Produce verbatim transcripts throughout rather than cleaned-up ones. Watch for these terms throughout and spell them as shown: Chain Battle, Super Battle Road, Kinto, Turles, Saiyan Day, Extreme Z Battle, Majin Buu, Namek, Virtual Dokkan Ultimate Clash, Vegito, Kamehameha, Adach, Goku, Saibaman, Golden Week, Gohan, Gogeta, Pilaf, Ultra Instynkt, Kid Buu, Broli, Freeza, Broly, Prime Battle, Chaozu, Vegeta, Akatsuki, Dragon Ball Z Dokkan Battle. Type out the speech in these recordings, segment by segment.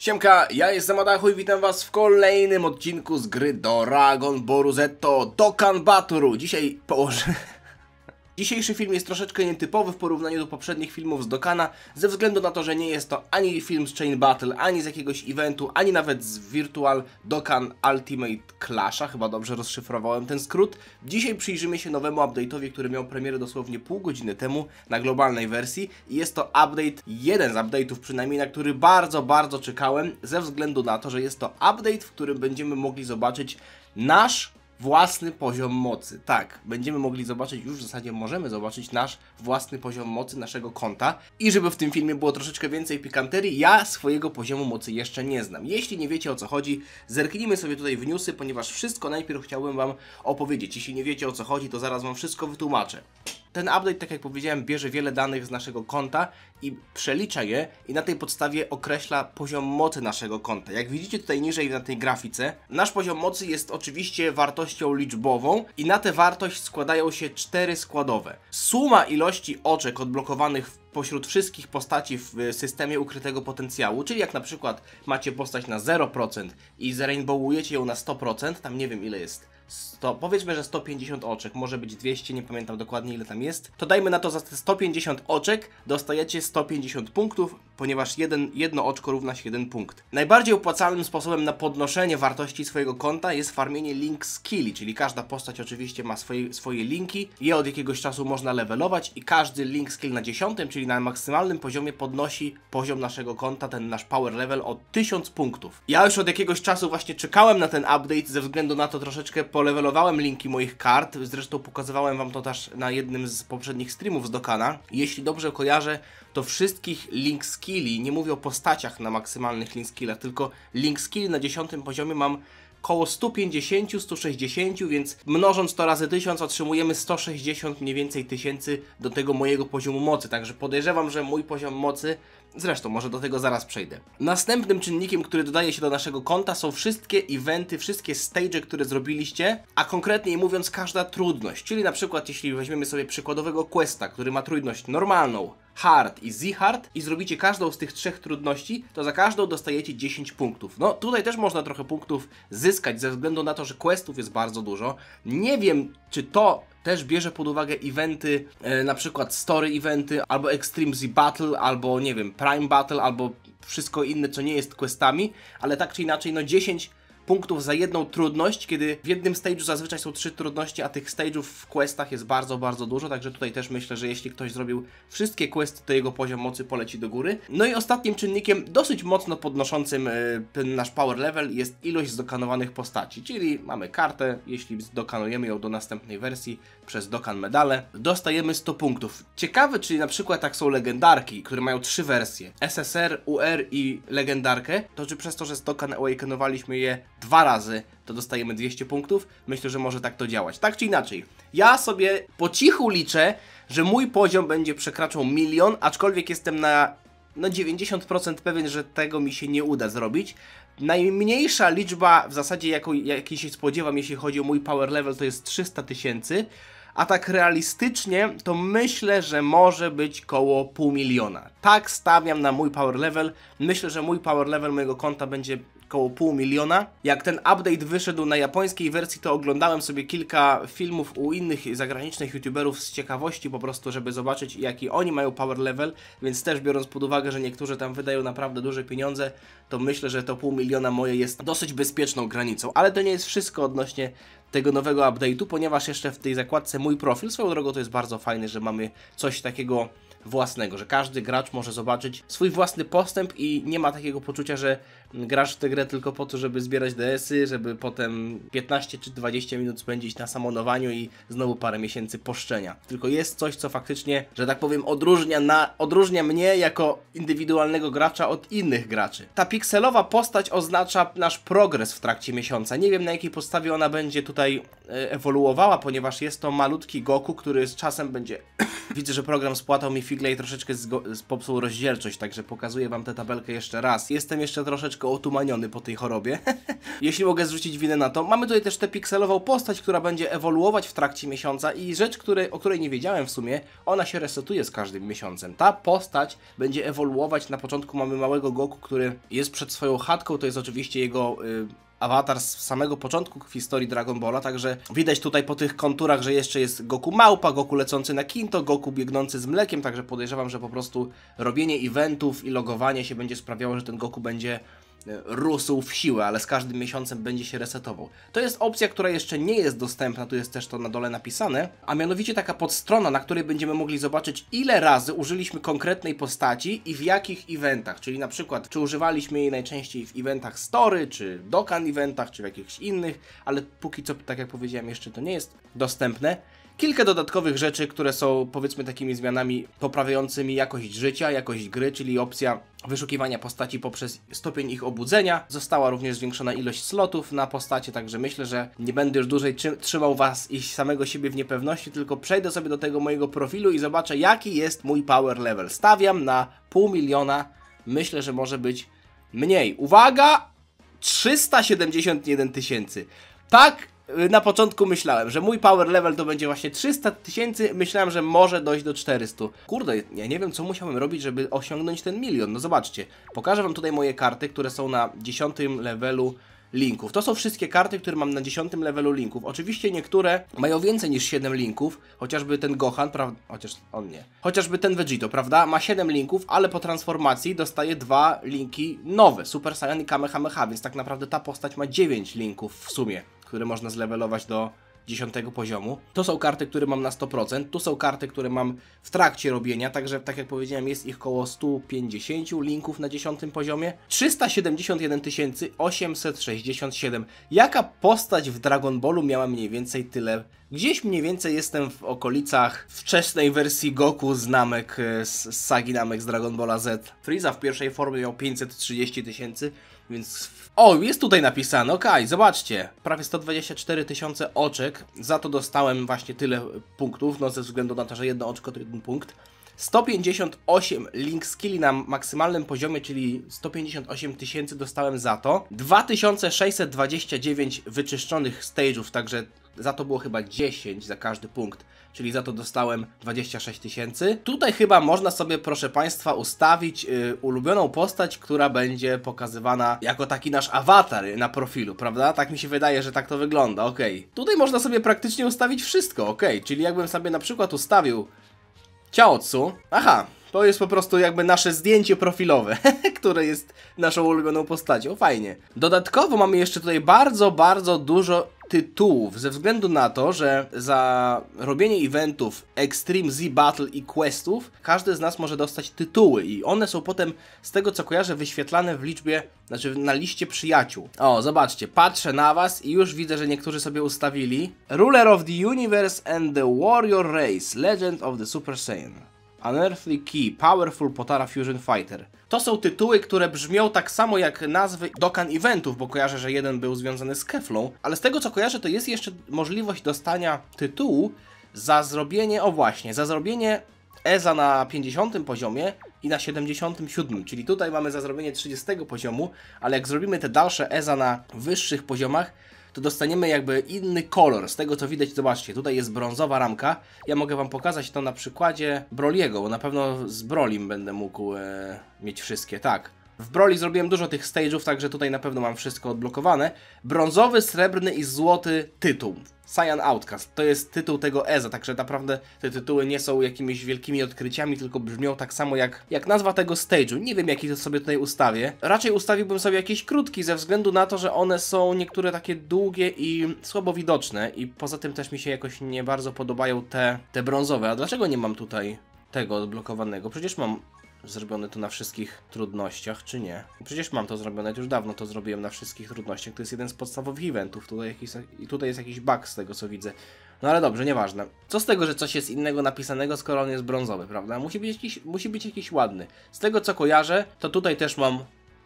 Siemka, ja jestem Adachu i witam was w kolejnym odcinku z gry Dragon Ball Z Dokkan Battle. Dzisiaj położę... Dzisiejszy film jest troszeczkę nietypowy w porównaniu do poprzednich filmów z Dokkana, ze względu na to, że nie jest to ani film z Chain Battle, ani z jakiegoś eventu, ani nawet z Virtual Dokkan Ultimate Clasha, chyba dobrze rozszyfrowałem ten skrót. Dzisiaj przyjrzymy się nowemu update'owi, który miał premierę dosłownie pół godziny temu na globalnej wersji i jest to update, jeden z update'ów przynajmniej, na który bardzo, bardzo czekałem, ze względu na to, że jest to update, w którym będziemy mogli zobaczyć nasz własny poziom mocy. Tak, będziemy mogli zobaczyć, już w zasadzie możemy zobaczyć nasz własny poziom mocy naszego konta. I żeby w tym filmie było troszeczkę więcej pikanterii, ja swojego poziomu mocy jeszcze nie znam. Jeśli nie wiecie, o co chodzi, zerknijmy sobie tutaj w newsy, ponieważ wszystko najpierw chciałbym wam opowiedzieć. Jeśli nie wiecie, o co chodzi, to zaraz wam wszystko wytłumaczę. Ten update, tak jak powiedziałem, bierze wiele danych z naszego konta i przelicza je i na tej podstawie określa poziom mocy naszego konta. Jak widzicie tutaj niżej na tej grafice, nasz poziom mocy jest oczywiście wartością liczbową i na tę wartość składają się cztery składowe. Suma ilości oczek odblokowanych w pośród wszystkich postaci w systemie ukrytego potencjału, czyli jak na przykład macie postać na zero procent i zrainbowujecie ją na sto procent, tam nie wiem ile jest, sto, powiedzmy, że sto pięćdziesiąt oczek, może być dwieście, nie pamiętam dokładnie ile tam jest, to dajmy na to, za te sto pięćdziesiąt oczek dostajecie sto pięćdziesiąt punktów, ponieważ jeden, jedno oczko równa się jeden punkt. Najbardziej opłacalnym sposobem na podnoszenie wartości swojego konta jest farmienie link skilli, czyli każda postać oczywiście ma swoje, swoje linki, je od jakiegoś czasu można levelować i każdy link skill na dziesiątym, czyli na maksymalnym poziomie, podnosi poziom naszego konta, ten nasz power level o tysiąc punktów. Ja już od jakiegoś czasu właśnie czekałem na ten update, ze względu na to troszeczkę polewelowałem linki moich kart, zresztą pokazywałem wam to też na jednym z poprzednich streamów z Dokkana. Jeśli dobrze kojarzę, to wszystkich link skilli, nie mówię o postaciach na maksymalnych link skillach, tylko link skilli na dziesiątym poziomie mam koło sto pięćdziesiąt do stu sześćdziesięciu, więc mnożąc to razy tysiąc otrzymujemy sto sześćdziesiąt mniej więcej tysięcy do tego mojego poziomu mocy, także podejrzewam, że mój poziom mocy, zresztą może do tego zaraz przejdę. Następnym czynnikiem, który dodaje się do naszego konta, są wszystkie eventy, wszystkie stage, które zrobiliście, a konkretniej mówiąc każda trudność, czyli na przykład jeśli weźmiemy sobie przykładowego questa, który ma trudność normalną, hard i z-hard i zrobicie każdą z tych trzech trudności, to za każdą dostajecie dziesięć punktów. No tutaj też można trochę punktów zyskać, ze względu na to, że questów jest bardzo dużo. Nie wiem, czy to też bierze pod uwagę eventy, e, na przykład story eventy, albo Extreme Z Battle, albo nie wiem, Prime Battle, albo wszystko inne, co nie jest questami, ale tak czy inaczej, no dziesięć punktów za jedną trudność, kiedy w jednym stage'u zazwyczaj są trzy trudności, a tych stage'ów w questach jest bardzo, bardzo dużo, także tutaj też myślę, że jeśli ktoś zrobił wszystkie questy, to jego poziom mocy poleci do góry. No i ostatnim czynnikiem, dosyć mocno podnoszącym yy, nasz power level, jest ilość zdokanowanych postaci, czyli mamy kartę, jeśli zdokanujemy ją do następnej wersji przez Dokkan medale, dostajemy sto punktów. Ciekawe, czyli na przykład tak są legendarki, które mają trzy wersje, S S R, U R i legendarkę, to czy przez to, że z Dokkan awakenowaliśmy je dwa razy, to dostajemy dwieście punktów. Myślę, że może tak to działać. Tak czy inaczej, ja sobie po cichu liczę, że mój poziom będzie przekraczał milion, aczkolwiek jestem na no dziewięćdziesiąt procent pewien, że tego mi się nie uda zrobić. Najmniejsza liczba w zasadzie, jaką, jakiej się spodziewam, jeśli chodzi o mój power level, to jest trzysta tysięcy. A tak realistycznie, to myślę, że może być koło pół miliona. Tak stawiam na mój power level. Myślę, że mój power level mojego konta będzie koło pół miliona. Jak ten update wyszedł na japońskiej wersji, to oglądałem sobie kilka filmów u innych zagranicznych youtuberów z ciekawości, po prostu żeby zobaczyć, jaki oni mają power level, więc też biorąc pod uwagę, że niektórzy tam wydają naprawdę duże pieniądze, to myślę, że to pół miliona moje jest dosyć bezpieczną granicą. Ale to nie jest wszystko odnośnie tego nowego update'u, ponieważ jeszcze w tej zakładce mój profil, swoją drogą to jest bardzo fajne, że mamy coś takiego własnego, że każdy gracz może zobaczyć swój własny postęp i nie ma takiego poczucia, że grasz w tę grę tylko po to, żeby zbierać D S y, żeby potem piętnaście czy dwadzieścia minut spędzić na samonowaniu i znowu parę miesięcy poszczenia. Tylko jest coś, co faktycznie, że tak powiem, odróżnia, na, odróżnia mnie jako indywidualnego gracza od innych graczy. Ta pikselowa postać oznacza nasz progres w trakcie miesiąca. Nie wiem, na jakiej podstawie ona będzie tutaj ewoluowała, ponieważ jest to malutki Goku, który z czasem będzie... Widzę, że program spłatał mi figle i troszeczkę popsuł rozdzielczość, także pokazuję wam tę tabelkę jeszcze raz. Jestem jeszcze troszeczkę otumaniony po tej chorobie. Jeśli mogę zrzucić winę na to. Mamy tutaj też tę pikselową postać, która będzie ewoluować w trakcie miesiąca i rzecz, której, o której nie wiedziałem w sumie, ona się resetuje z każdym miesiącem. Ta postać będzie ewoluować. Na początku mamy małego Goku, który jest przed swoją chatką, to jest oczywiście jego... Yy, awatar z samego początku w historii Dragon Balla, także widać tutaj po tych konturach, że jeszcze jest Goku małpa, Goku lecący na Kinto, Goku biegnący z mlekiem, także podejrzewam, że po prostu robienie eventów i logowanie się będzie sprawiało, że ten Goku będzie rósł w siłę, ale z każdym miesiącem będzie się resetował. To jest opcja, która jeszcze nie jest dostępna, tu jest też to na dole napisane, a mianowicie taka podstrona, na której będziemy mogli zobaczyć, ile razy użyliśmy konkretnej postaci i w jakich eventach, czyli na przykład, czy używaliśmy jej najczęściej w eventach story, czy Dokkan eventach, czy w jakichś innych, ale póki co, tak jak powiedziałem, jeszcze to nie jest dostępne. Kilka dodatkowych rzeczy, które są powiedzmy takimi zmianami poprawiającymi jakość życia, jakość gry, czyli opcja wyszukiwania postaci poprzez stopień ich obudzenia. Została również zwiększona ilość slotów na postacie, także myślę, że nie będę już dłużej trzymał was i samego siebie w niepewności, tylko przejdę sobie do tego mojego profilu i zobaczę, jaki jest mój power level. Stawiam na pół miliona, myślę, że może być mniej. Uwaga! trzysta siedemdziesiąt jeden tysięcy. Tak! Na początku myślałem, że mój power level to będzie właśnie trzysta tysięcy, myślałem, że może dojść do czterystu. Kurde, ja nie wiem, co musiałem robić, żeby osiągnąć ten milion. No zobaczcie, pokażę wam tutaj moje karty, które są na dziesiątym levelu linków. To są wszystkie karty, które mam na dziesiątym levelu linków. Oczywiście niektóre mają więcej niż siedem linków, chociażby ten Gohan, prawda? Chociaż on nie. Chociażby ten Vegito, prawda? Ma siedem linków, ale po transformacji dostaje dwa linki nowe, Super Saiyan i Kamehameha, więc tak naprawdę ta postać ma dziewięć linków w sumie, które można zlewelować do dziesiątego poziomu. To są karty, które mam na sto procent, tu są karty, które mam w trakcie robienia, także tak jak powiedziałem, jest ich około stu pięćdziesięciu linków na dziesiątym poziomie. trzysta siedemdziesiąt jeden tysięcy osiemset sześćdziesiąt siedem. Jaka postać w Dragon Ballu miała mniej więcej tyle? Gdzieś mniej więcej jestem w okolicach wczesnej wersji Goku z namek, z sagi namek z Dragon Balla Z. Freeza w pierwszej formie miał pięćset trzydzieści tysięcy, więc... O, jest tutaj napisane, okej, okay, zobaczcie. Prawie sto dwadzieścia cztery tysiące oczek, za to dostałem właśnie tyle punktów, no ze względu na to, że jedno oczko to jeden punkt. sto pięćdziesiąt osiem link skilli na maksymalnym poziomie, czyli sto pięćdziesiąt osiem tysięcy dostałem za to. dwa tysiące sześćset dwadzieścia dziewięć wyczyszczonych stage'ów, także... Za to było chyba dziesięć za każdy punkt, czyli za to dostałem dwadzieścia sześć tysięcy. Tutaj chyba można sobie, proszę Państwa, ustawić yy, ulubioną postać, która będzie pokazywana jako taki nasz awatar na profilu, prawda? Tak mi się wydaje, że tak to wygląda, okej. Okay. Tutaj można sobie praktycznie ustawić wszystko, okej. Okay. Czyli jakbym sobie na przykład ustawił Chaozu, aha, to jest po prostu jakby nasze zdjęcie profilowe, które jest naszą ulubioną postacią, fajnie. Dodatkowo mamy jeszcze tutaj bardzo, bardzo dużo... tytułów, ze względu na to, że za robienie eventów Extreme Z Battle i questów każdy z nas może dostać tytuły i one są potem, z tego co kojarzę, wyświetlane w liczbie, znaczy na liście przyjaciół. O, zobaczcie, patrzę na was i już widzę, że niektórzy sobie ustawili Ruler of the Universe and the Warrior Race, Legend of the Super Saiyan, Unearthly Key, Powerful Potara Fusion Fighter. To są tytuły, które brzmią tak samo jak nazwy Dokkan Eventów, bo kojarzę, że jeden był związany z Keflą, ale z tego co kojarzę, to jest jeszcze możliwość dostania tytułu za zrobienie, o właśnie, za zrobienie Eza na pięćdziesiątym poziomie i na siedemdziesiątym siódmym, czyli tutaj mamy za zrobienie trzydziestego poziomu, ale jak zrobimy te dalsze Eza na wyższych poziomach, to dostaniemy jakby inny kolor. Z tego co widać, zobaczcie, tutaj jest brązowa ramka. Ja mogę wam pokazać to na przykładzie Broliego, bo na pewno z Brolim będę mógł e, mieć wszystkie, tak. W Broli zrobiłem dużo tych stage'ów, także tutaj na pewno mam wszystko odblokowane. Brązowy, srebrny i złoty tytuł. Saiyan Outcast, to jest tytuł tego Eza, także naprawdę te tytuły nie są jakimiś wielkimi odkryciami, tylko brzmią tak samo jak, jak nazwa tego stage'u. Nie wiem, jaki to sobie tutaj ustawię. Raczej ustawiłbym sobie jakieś krótki, ze względu na to, że one są niektóre takie długie i słabo widoczne. I poza tym też mi się jakoś nie bardzo podobają te, te brązowe. A dlaczego nie mam tutaj tego odblokowanego? Przecież mam... zrobione to na wszystkich trudnościach, czy nie? Przecież mam to zrobione, już dawno to zrobiłem na wszystkich trudnościach, to jest jeden z podstawowych eventów, tutaj, jakiś, tutaj jest jakiś bug z tego co widzę. No ale dobrze, nieważne. Co z tego, że coś jest innego napisanego, skoro on jest brązowy, prawda? Musi być jakiś, musi być jakiś ładny. Z tego co kojarzę, to tutaj też mam...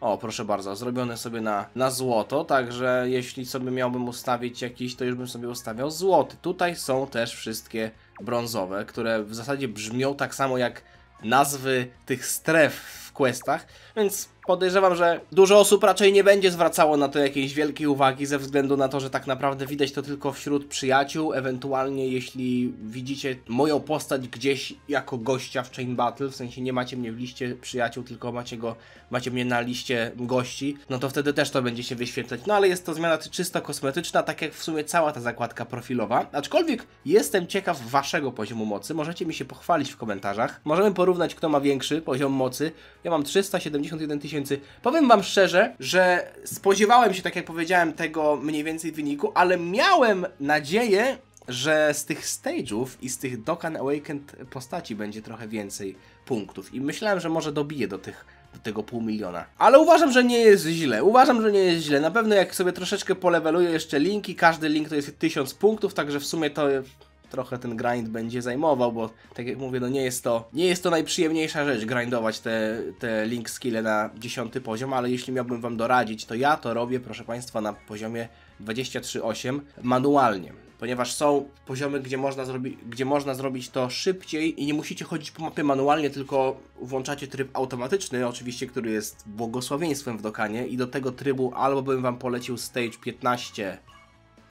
O, proszę bardzo, zrobione sobie na, na złoto, także jeśli sobie miałbym ustawić jakiś, to już bym sobie ustawiał złoty. Tutaj są też wszystkie brązowe, które w zasadzie brzmią tak samo jak nazwy tych stref w questach, więc podejrzewam, że dużo osób raczej nie będzie zwracało na to jakiejś wielkiej uwagi ze względu na to, że tak naprawdę widać to tylko wśród przyjaciół, ewentualnie jeśli widzicie moją postać gdzieś jako gościa w Chain Battle, w sensie nie macie mnie w liście przyjaciół, tylko macie go, macie mnie na liście gości, no to wtedy też to będzie się wyświetlać, no ale jest to zmiana czysto kosmetyczna, tak jak w sumie cała ta zakładka profilowa, aczkolwiek jestem ciekaw waszego poziomu mocy, możecie mi się pochwalić w komentarzach, możemy porównać, kto ma większy poziom mocy, ja mam trzysta siedemdziesiąt jeden tysięcy. Powiem wam szczerze, że spodziewałem się, tak jak powiedziałem, tego mniej więcej wyniku, ale miałem nadzieję, że z tych stage'ów i z tych Dokkan Awakened postaci będzie trochę więcej punktów i myślałem, że może dobiję do tych, do tego pół miliona. Ale uważam, że nie jest źle, uważam, że nie jest źle. Na pewno jak sobie troszeczkę poleweluję jeszcze linki, każdy link to jest tysiąc punktów, także w sumie to trochę ten grind będzie zajmował, bo tak jak mówię, no nie jest to, nie jest to najprzyjemniejsza rzecz grindować te, te link skille na dziesiąty poziom, ale jeśli miałbym wam doradzić, to ja to robię, proszę państwa, na poziomie dwadzieścia trzy przecinek osiem manualnie, ponieważ są poziomy, gdzie można, zrobi gdzie można zrobić to szybciej i nie musicie chodzić po mapie manualnie, tylko włączacie tryb automatyczny, oczywiście, który jest błogosławieństwem w Dokkanie i do tego trybu albo bym wam polecił stage piętnaście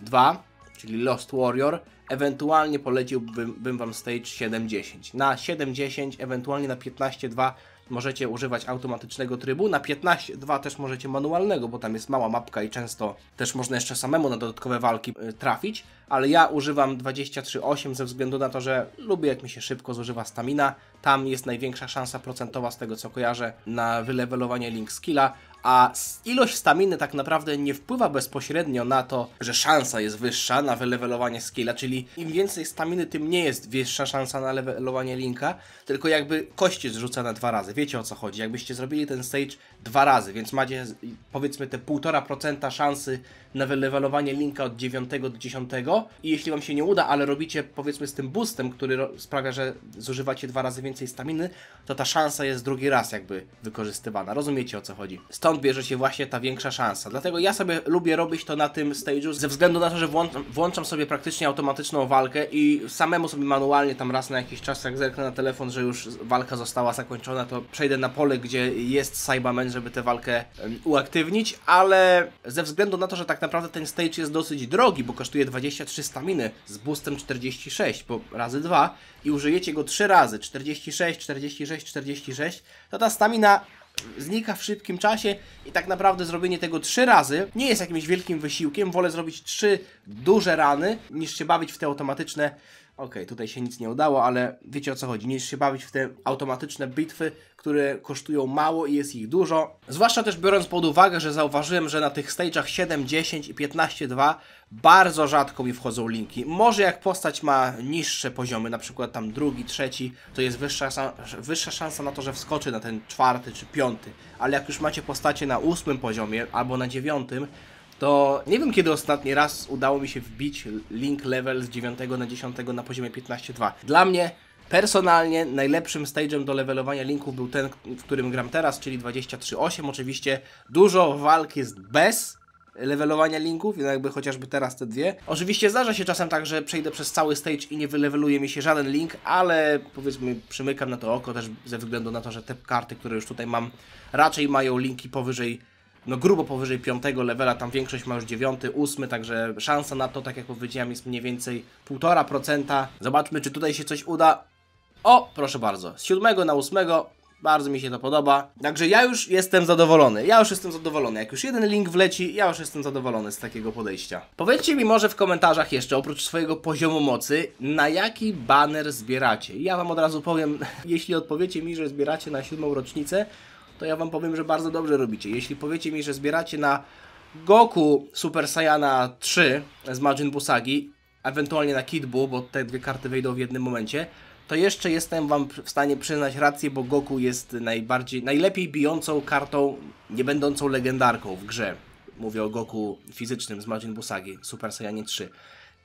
dwa, czyli Lost Warrior, ewentualnie poleciłbym bym wam stage siedem dziesięć. Na siedem dziesięć, ewentualnie na piętnaście dwa możecie używać automatycznego trybu, na piętnaście dwa też możecie manualnego, bo tam jest mała mapka i często też można jeszcze samemu na dodatkowe walki trafić, ale ja używam dwadzieścia trzy przecinek osiem ze względu na to, że lubię, jak mi się szybko zużywa stamina, tam jest największa szansa procentowa z tego, co kojarzę, na wylewelowanie link skilla, a ilość staminy tak naprawdę nie wpływa bezpośrednio na to, że szansa jest wyższa na wylewelowanie skilla, czyli im więcej staminy, tym nie jest wyższa szansa na levelowanie linka, tylko jakby kość jest rzucana dwa razy, wiecie o co chodzi, jakbyście zrobili ten stage dwa razy, więc macie powiedzmy te półtora procent szansy na wylewelowanie linka od dziewiątego do dziesiątego i jeśli wam się nie uda, ale robicie powiedzmy z tym boostem, który sprawia, że zużywacie dwa razy więcej staminy, to ta szansa jest drugi raz jakby wykorzystywana, rozumiecie o co chodzi. Stąd bierze się właśnie ta większa szansa. Dlatego ja sobie lubię robić to na tym stage'u ze względu na to, że włączam, włączam sobie praktycznie automatyczną walkę i samemu sobie manualnie tam raz na jakiś czas, jak zerknę na telefon, że już walka została zakończona, to przejdę na pole, gdzie jest Cyberman, żeby tę walkę um, uaktywnić, ale ze względu na to, że tak naprawdę ten stage jest dosyć drogi, bo kosztuje dwadzieścia trzy staminy z boostem czterdzieści sześć, bo razy dwa i użyjecie go trzy razy, czterdzieści sześć, czterdzieści sześć, czterdzieści sześć, to ta stamina znika w szybkim czasie i tak naprawdę zrobienie tego trzy razy nie jest jakimś wielkim wysiłkiem, wolę zrobić trzy duże rany niż się bawić w te automatyczne, okej, okay, tutaj się nic nie udało, ale wiecie o co chodzi, niż się bawić w te automatyczne bitwy, które kosztują mało i jest ich dużo, zwłaszcza też biorąc pod uwagę, że zauważyłem, że na tych stage'ach siedem, dziesięć i piętnaście dwa bardzo rzadko mi wchodzą linki. Może jak postać ma niższe poziomy, na przykład tam drugi, trzeci, to jest wyższa, wyższa szansa na to, że wskoczy na ten czwarty czy piąty, ale jak już macie postacie na ósmym poziomie albo na dziewiątym, to nie wiem, kiedy ostatni raz udało mi się wbić link level z dziewiątego na dziesiąty na poziomie piętnaście dwa. Dla mnie personalnie najlepszym stage'em do levelowania linków był ten, w którym gram teraz, czyli dwadzieścia trzy przecinek osiem. Oczywiście dużo walk jest bez levelowania linków, jakby chociażby teraz te dwie. Oczywiście zdarza się czasem tak, że przejdę przez cały stage i nie wyleweluje mi się żaden link, ale powiedzmy przymykam na to oko też ze względu na to, że te karty, które już tutaj mam, raczej mają linki powyżej, no grubo powyżej piątego levela, tam większość ma już dziewiąty, ósmy, także szansa na to, tak jak powiedziałem, jest mniej więcej półtora procent. Zobaczmy, czy tutaj się coś uda. O, proszę bardzo, z siódmego na ósmego. Bardzo mi się to podoba, także ja już jestem zadowolony, ja już jestem zadowolony, jak już jeden link wleci, ja już jestem zadowolony z takiego podejścia. Powiedzcie mi może w komentarzach jeszcze, oprócz swojego poziomu mocy, na jaki baner zbieracie? Ja wam od razu powiem, jeśli odpowiecie mi, że zbieracie na siódmą rocznicę, to ja wam powiem, że bardzo dobrze robicie. Jeśli powiecie mi, że zbieracie na Goku Super Saiyana trzy z Majin Busagi, ewentualnie na Kid Buu, bo te dwie karty wejdą w jednym momencie, to jeszcze jestem wam w stanie przyznać rację, bo Goku jest najbardziej, najlepiej bijącą kartą, nie będącą legendarką w grze. Mówię o Goku fizycznym z Majin Busagi, Super Saiyanie trzy.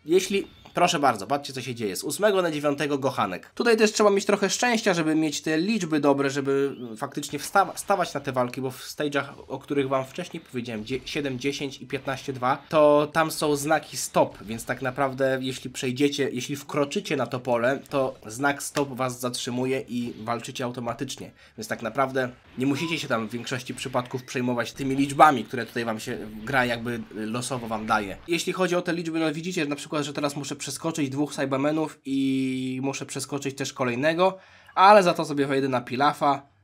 Jeśli Proszę bardzo, patrzcie co się dzieje. Z ósmego na dziewiątego Gohanek. Tutaj też trzeba mieć trochę szczęścia, żeby mieć te liczby dobre, żeby faktycznie wsta stawać na te walki, bo w stage'ach, o których Wam wcześniej powiedziałem, siedem, dziesięć i piętnaście dwa, to tam są znaki stop, więc tak naprawdę jeśli przejdziecie, jeśli wkroczycie na to pole, to znak stop Was zatrzymuje i walczycie automatycznie. Więc tak naprawdę nie musicie się tam w większości przypadków przejmować tymi liczbami, które tutaj Wam się gra jakby losowo Wam daje. Jeśli chodzi o te liczby, no widzicie na przykład, że teraz muszę przeskoczyć dwóch Cybermenów i muszę przeskoczyć też kolejnego, ale za to sobie wejdę na Pilafa.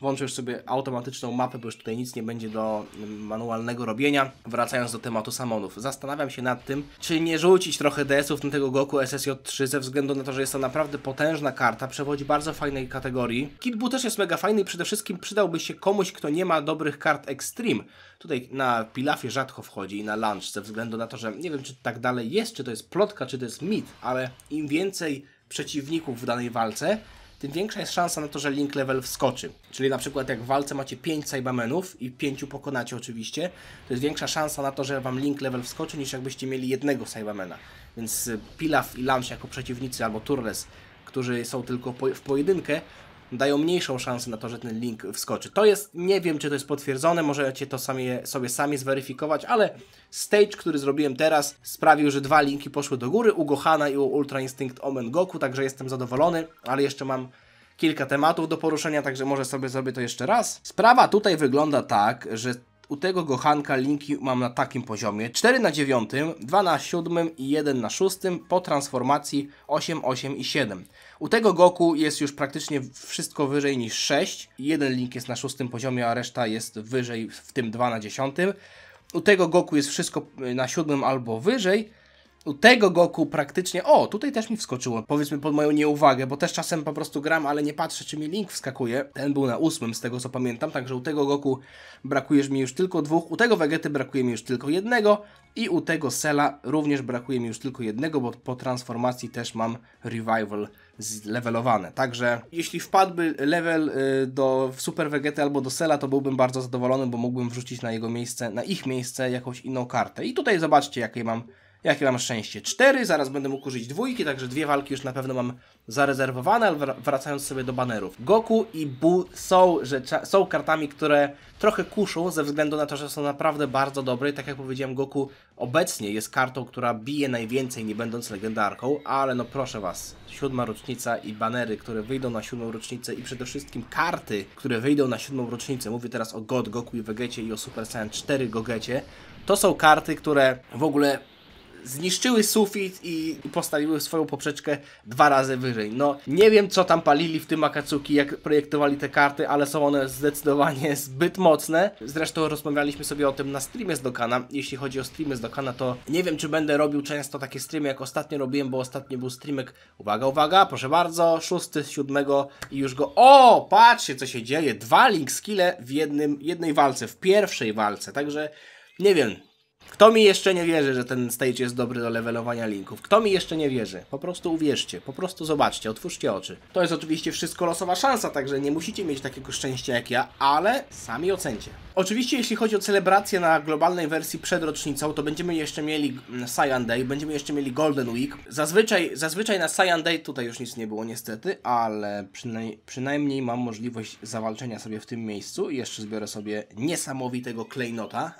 Włączę już sobie automatyczną mapę, bo już tutaj nic nie będzie do manualnego robienia. Wracając do tematu samonów. Zastanawiam się nad tym, czy nie rzucić trochę D S-ów na tego Goku S S J trzy, ze względu na to, że jest to naprawdę potężna karta, przewodzi bardzo fajnej kategorii. Kitbu też jest mega fajny i przede wszystkim przydałby się komuś, kto nie ma dobrych kart Extreme. Tutaj na Pilafie rzadko wchodzi i na Lunch, ze względu na to, że nie wiem, czy tak dalej jest, czy to jest plotka, czy to jest mit, ale im więcej przeciwników w danej walce, tym większa jest szansa na to, że link level wskoczy. Czyli na przykład jak w walce macie pięć Saibamanów i pięciu pokonacie oczywiście, to jest większa szansa na to, że Wam link level wskoczy, niż jakbyście mieli jednego Saibamana. Więc Pilaf i Lunch jako przeciwnicy, albo Turles, którzy są tylko w pojedynkę, dają mniejszą szansę na to, że ten link wskoczy. To jest, nie wiem czy to jest potwierdzone, możecie to sami, sobie sami zweryfikować, ale stage, który zrobiłem teraz, sprawił, że dwa linki poszły do góry, u Gohana i u Ultra Instinct Omen Goku, także jestem zadowolony, ale jeszcze mam kilka tematów do poruszenia, także może sobie zrobię to jeszcze raz. Sprawa tutaj wygląda tak, że u tego Gohanka linki mam na takim poziomie: cztery na dziewiątym, dwa na siódmym i jeden na szóstym, po transformacji osiem, osiem i siedem. U tego Goku jest już praktycznie wszystko wyżej niż sześć. Jeden link jest na szóstym poziomie, a reszta jest wyżej, w tym dwa na dziesiątym. U tego Goku jest wszystko na siódmym albo wyżej. U tego Goku praktycznie... O, tutaj też mi wskoczyło, powiedzmy pod moją nieuwagę, bo też czasem po prostu gram, ale nie patrzę, czy mi link wskakuje. Ten był na ósmym, z tego co pamiętam, także u tego Goku brakuje mi już tylko dwóch, u tego Vegety brakuje mi już tylko jednego i u tego Cella również brakuje mi już tylko jednego, bo po transformacji też mam Revival zlevelowane. Także jeśli wpadłby level y, do Super Vegety albo do Cella, to byłbym bardzo zadowolony, bo mógłbym wrzucić na jego miejsce, na ich miejsce jakąś inną kartę. I tutaj zobaczcie, jakie mam... Jakie mam szczęście? cztery, zaraz będę mógł użyć dwójki, także dwie walki już na pewno mam zarezerwowane, ale wracając sobie do banerów. Goku i Bu są, są kartami, które trochę kuszą ze względu na to, że są naprawdę bardzo dobre i tak jak powiedziałem, Goku obecnie jest kartą, która bije najwięcej, nie będąc legendarką, ale no proszę Was, siódma rocznica i banery, które wyjdą na siódmą rocznicę i przede wszystkim karty, które wyjdą na siódmą rocznicę, mówię teraz o God, Goku i Vegecie i o Super Saiyan cztery Gogecie, to są karty, które w ogóle... zniszczyły sufit i postawiły swoją poprzeczkę dwa razy wyżej. No, nie wiem co tam palili w tym Akatsuki, jak projektowali te karty, ale są one zdecydowanie zbyt mocne. Zresztą rozmawialiśmy sobie o tym na streamie z Dokkana. Jeśli chodzi o streamy z Dokkana, to nie wiem, czy będę robił często takie streamy, jak ostatnio robiłem, bo ostatnio był streamek, uwaga, uwaga, proszę bardzo, szósty, siódmego i już go... O, patrzcie co się dzieje, dwa link skille w jednym, jednej walce, w pierwszej walce, także nie wiem... Kto mi jeszcze nie wierzy, że ten stage jest dobry do levelowania linków? Kto mi jeszcze nie wierzy? Po prostu uwierzcie, po prostu zobaczcie, otwórzcie oczy. To jest oczywiście wszystko losowa szansa, także nie musicie mieć takiego szczęścia jak ja, ale sami ocencie. Oczywiście jeśli chodzi o celebrację na globalnej wersji przed rocznicą, to będziemy jeszcze mieli Saiyan Day, będziemy jeszcze mieli Golden Week. Zazwyczaj, zazwyczaj na Saiyan Day tutaj już nic nie było niestety, ale przynaj przynajmniej mam możliwość zawalczenia sobie w tym miejscu i jeszcze zbiorę sobie niesamowitego klejnota.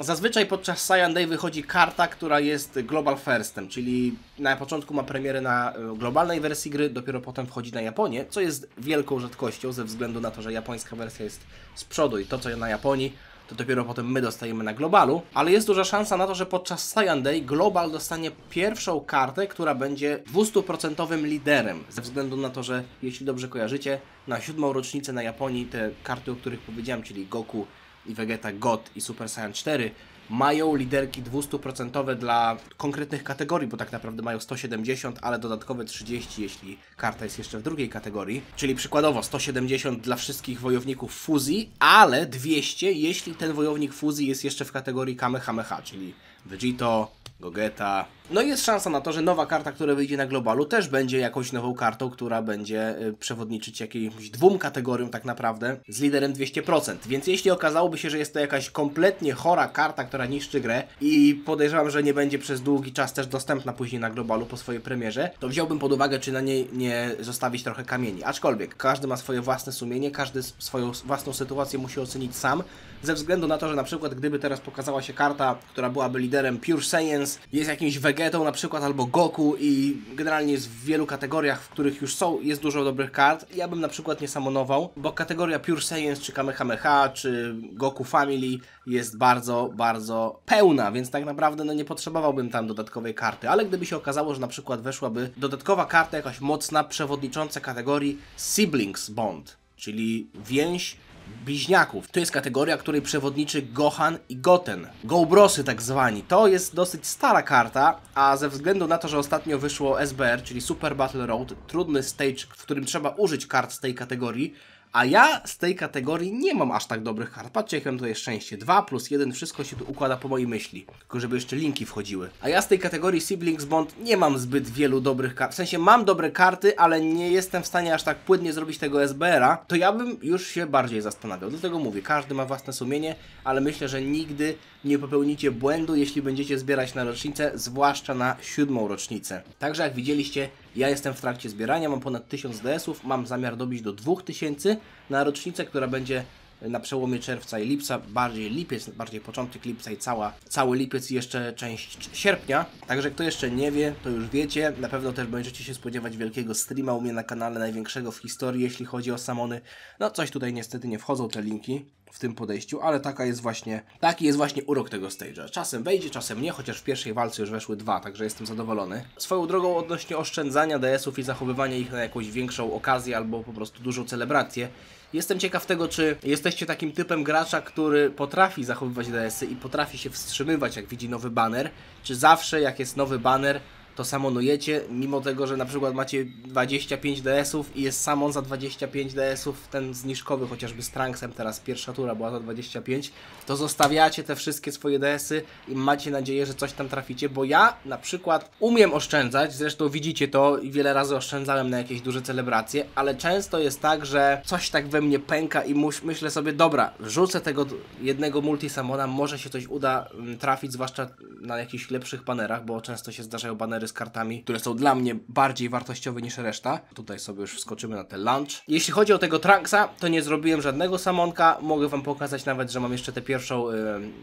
Zazwyczaj podczas Saiyan Day wychodzi karta, która jest global firstem, czyli na początku ma premierę na globalnej wersji gry, dopiero potem wchodzi na Japonię, co jest wielką rzadkością ze względu na to, że japońska wersja jest z przodu i to co na Japonii, to dopiero potem my dostajemy na globalu, ale jest duża szansa na to, że podczas Saiyan Day global dostanie pierwszą kartę, która będzie dwustuprocentowym liderem, ze względu na to, że jeśli dobrze kojarzycie, na siódmą rocznicę na Japonii te karty, o których powiedziałem, czyli Goku i Vegeta, God i Super Saiyan cztery mają liderki dwustuprocentowe dla konkretnych kategorii, bo tak naprawdę mają sto siedemdziesiąt, ale dodatkowe trzydzieści, jeśli karta jest jeszcze w drugiej kategorii. Czyli przykładowo sto siedemdziesiąt dla wszystkich wojowników fuzji, ale dwieście, jeśli ten wojownik fuzji jest jeszcze w kategorii Kamehameha, czyli Vegito, Gogeta. No i jest szansa na to, że nowa karta, która wyjdzie na globalu, też będzie jakąś nową kartą, która będzie przewodniczyć jakimś dwóm kategoriom tak naprawdę z liderem dwieście procent. Więc jeśli okazałoby się, że jest to jakaś kompletnie chora karta, która niszczy grę i podejrzewam, że nie będzie przez długi czas też dostępna później na globalu po swojej premierze, to wziąłbym pod uwagę, czy na niej nie zostawić trochę kamieni. Aczkolwiek każdy ma swoje własne sumienie, każdy swoją własną sytuację musi ocenić sam, ze względu na to, że na przykład gdyby teraz pokazała się karta, która byłaby liderem Pure Saiyans, jest jakimś Vegetą na przykład albo Goku i generalnie jest w wielu kategoriach, w których już są, jest dużo dobrych kart. Ja bym na przykład nie samonował, bo kategoria Pure Saiyans czy Kamehameha czy Goku Family jest bardzo, bardzo pełna, więc tak naprawdę no nie potrzebowałbym tam dodatkowej karty, ale gdyby się okazało, że na przykład weszłaby dodatkowa karta jakaś mocna, przewodnicząca kategorii Siblings Bond, czyli więź bliźniaków. To jest kategoria, której przewodniczy Gohan i Goten. Gobrosy tak zwani. To jest dosyć stara karta, a ze względu na to, że ostatnio wyszło S B R, czyli Super Battle Road, trudny stage, w którym trzeba użyć kart z tej kategorii, a ja z tej kategorii nie mam aż tak dobrych kart. Patrzcie, jak mam tutaj szczęście. dwa plus jeden, wszystko się tu układa po mojej myśli. Tylko żeby jeszcze linki wchodziły. A ja z tej kategorii Siblings Bond nie mam zbyt wielu dobrych kart. W sensie mam dobre karty, ale nie jestem w stanie aż tak płynnie zrobić tego S B R-a. To ja bym już się bardziej zastanawiał. Dlatego mówię, każdy ma własne sumienie, ale myślę, że nigdy nie popełnicie błędu, jeśli będziecie zbierać na rocznicę, zwłaszcza na siódmą rocznicę. Także jak widzieliście, ja jestem w trakcie zbierania, mam ponad tysiąc D S-ów, mam zamiar dobić do dwóch tysięcy na rocznicę, która będzie na przełomie czerwca i lipca, bardziej lipiec, bardziej początek lipca i cała, cały lipiec i jeszcze część sierpnia. Także kto jeszcze nie wie, to już wiecie. Na pewno też będziecie się spodziewać wielkiego streama u mnie na kanale, największego w historii, jeśli chodzi o samony. No coś tutaj niestety nie wchodzą te linki w tym podejściu, ale taka jest właśnie, taki jest właśnie urok tego stage'a. Czasem wejdzie, czasem nie, chociaż w pierwszej walce już weszły dwa, także jestem zadowolony. Swoją drogą odnośnie oszczędzania D S-ów i zachowywania ich na jakąś większą okazję albo po prostu dużą celebrację, jestem ciekaw tego, czy jesteście takim typem gracza, który potrafi zachowywać D S-y i potrafi się wstrzymywać, jak widzi nowy baner, czy zawsze jak jest nowy baner, to samonujecie, mimo tego, że na przykład macie dwadzieścia pięć D S-ów i jest samon za dwadzieścia pięć D S-ów, ten zniżkowy chociażby z Trunksem, teraz pierwsza tura była za dwadzieścia pięć, to zostawiacie te wszystkie swoje D S-y i macie nadzieję, że coś tam traficie, bo ja na przykład umiem oszczędzać, zresztą widzicie to i wiele razy oszczędzałem na jakieś duże celebracje, ale często jest tak, że coś tak we mnie pęka i myślę sobie, dobra, rzucę tego jednego multisamona, może się coś uda trafić, zwłaszcza na jakichś lepszych banerach, bo często się zdarzają banery z kartami, które są dla mnie bardziej wartościowe niż reszta. Tutaj sobie już wskoczymy na ten lunch. Jeśli chodzi o tego Trunksa, to nie zrobiłem żadnego samonka. Mogę wam pokazać nawet, że mam jeszcze tę pierwszą, yy,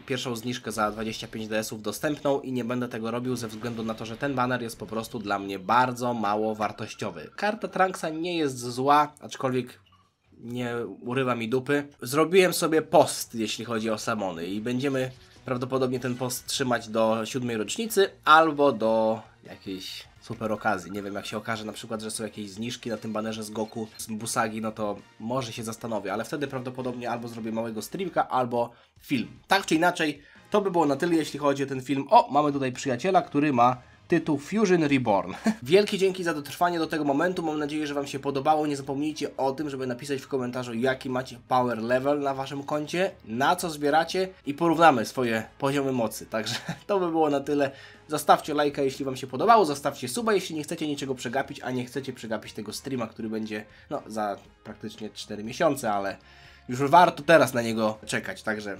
pierwszą zniżkę za dwadzieścia pięć D S-ów dostępną i nie będę tego robił ze względu na to, że ten baner jest po prostu dla mnie bardzo mało wartościowy. Karta Trunksa nie jest zła, aczkolwiek nie urywa mi dupy. Zrobiłem sobie post, jeśli chodzi o samony i będziemy prawdopodobnie ten post trzymać do siódmej rocznicy albo do jakiejś super okazji. Nie wiem, jak się okaże na przykład, że są jakieś zniżki na tym banerze z Goku, z Busagi, no to może się zastanowię, ale wtedy prawdopodobnie albo zrobię małego streamka, albo film. Tak czy inaczej, to by było na tyle, jeśli chodzi o ten film. O, mamy tutaj przyjaciela, który ma tytuł Fusion Reborn. Wielkie dzięki za dotrwanie do tego momentu. Mam nadzieję, że wam się podobało. Nie zapomnijcie o tym, żeby napisać w komentarzu, jaki macie power level na waszym koncie, na co zbieracie i porównamy swoje poziomy mocy. Także to by było na tyle. Zostawcie lajka, jeśli wam się podobało. Zostawcie suba, jeśli nie chcecie niczego przegapić, a nie chcecie przegapić tego streama, który będzie no za praktycznie cztery miesiące, ale już warto teraz na niego czekać. Także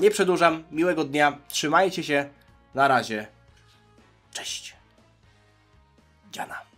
nie przedłużam. Miłego dnia. Trzymajcie się. Na razie. Cześć. Dziana.